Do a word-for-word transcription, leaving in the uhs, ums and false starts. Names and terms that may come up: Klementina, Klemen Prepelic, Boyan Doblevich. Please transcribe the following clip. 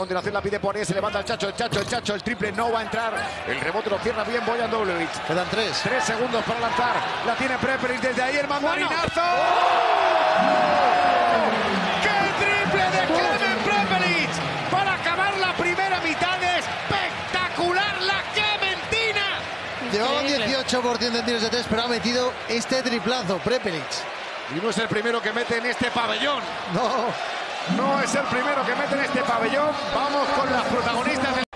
Continuación la pide Poirier, se levanta el Chacho, el Chacho, el Chacho, el triple no va a entrar. El rebote lo cierra bien Boyan Doblevich. Quedan tres. Tres segundos para lanzar. La tiene Prepelic desde ahí, el mandarinazo. ¡Oh! ¡Qué triple de Klemen Prepelic! Para acabar la primera mitad, espectacular la clementina. Llevaba un dieciocho por ciento de tiros de tres, pero ha metido este triplazo Prepelic. Y no es el primero que mete en este pabellón. No. No es el primero que mete en este pabellón. Vamos con las protagonistas del